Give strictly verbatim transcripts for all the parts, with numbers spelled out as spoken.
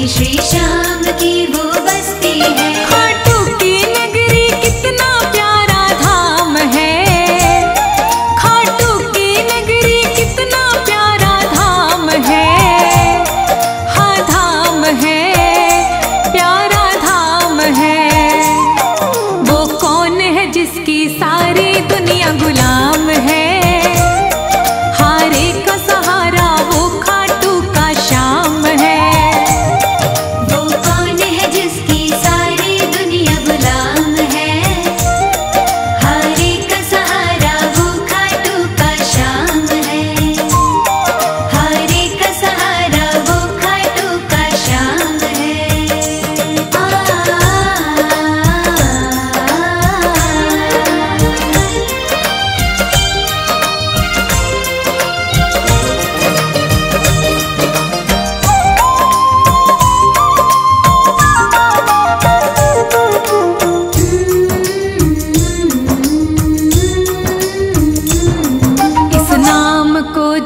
नगरी श्री श्याम की वो बस्ती है। खाटू की नगरी कितना प्यारा धाम है, खाटू की नगरी कितना प्यारा धाम है। हाँ धाम है, प्यारा धाम है। वो कौन है जिसकी सारी दुनिया गुलाम है।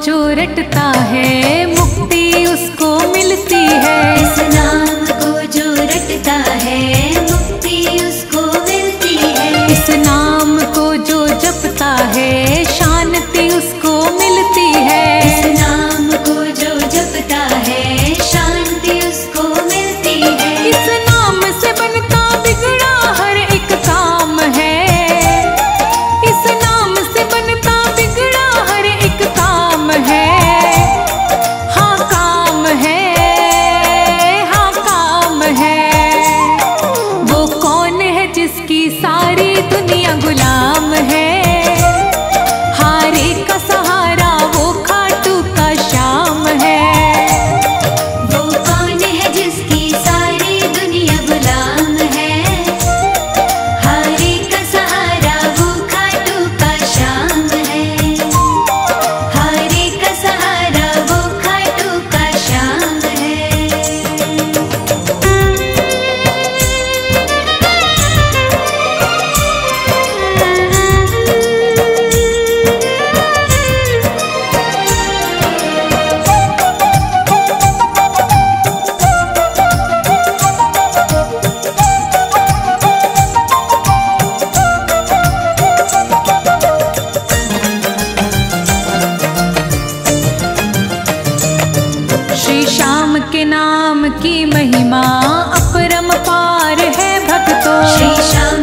जो रटता है मुक्ति उसको मिलती है। इस नाम को जो रटता है मुक्ति उसको मिलती है। इस नाम को जो जपता है शांति उसको मिलती है। इस नाम को जो जपता है शांति उसको मिलती है। इस नाम से बनता बिगड़ा हर एक काम है। इस नाम से बनता बिगड़ा हर एक काम है। हाँ काम है, हाँ काम है। वो कौन है जिसकी सारी दुनिया गुलाम है। हारे का सहारा वो खाटू का श्याम है। वो कौन है जिसकी सारी दुनिया गुलाम है। हारे का सहारा वो खाटू का श्याम है। के नाम की महिमा अपरंपार है भक्तों। श्री श्याम